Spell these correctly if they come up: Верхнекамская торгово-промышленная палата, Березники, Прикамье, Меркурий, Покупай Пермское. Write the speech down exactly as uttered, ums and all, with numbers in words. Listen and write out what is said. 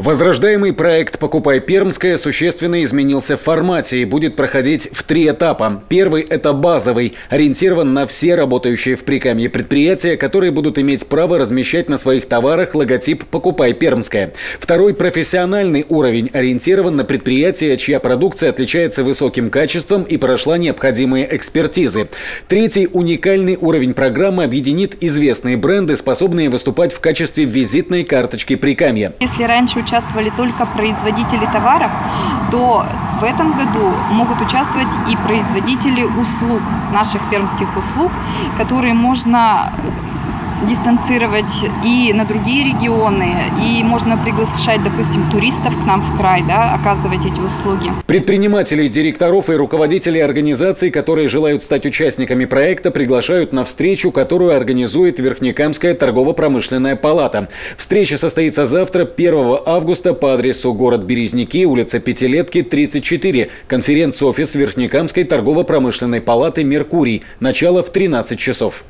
Возрождаемый проект «Покупай Пермское» существенно изменился в формате и будет проходить в три этапа. Первый – это базовый, ориентирован на все работающие в Прикамье предприятия, которые будут иметь право размещать на своих товарах логотип «Покупай Пермское». Второй – профессиональный уровень, ориентирован на предприятия, чья продукция отличается высоким качеством и прошла необходимые экспертизы. Третий – уникальный уровень программы объединит известные бренды, способные выступать в качестве визитной карточки Прикамья. Если раньше участвовали только производители товаров, то в этом году могут участвовать и производители услуг, наших пермских услуг, которые можно дистанцировать и на другие регионы, и можно приглашать, допустим, туристов к нам в край, да, оказывать эти услуги. Предпринимателей, директоров и руководителей организаций, которые желают стать участниками проекта, приглашают на встречу, которую организует Верхнекамская торгово-промышленная палата. Встреча состоится завтра, первого августа, по адресу город Березники, улица Пятилетки, тридцать четыре, конференц-офис Верхнекамской торгово-промышленной палаты «Меркурий». Начало в тринадцать часов.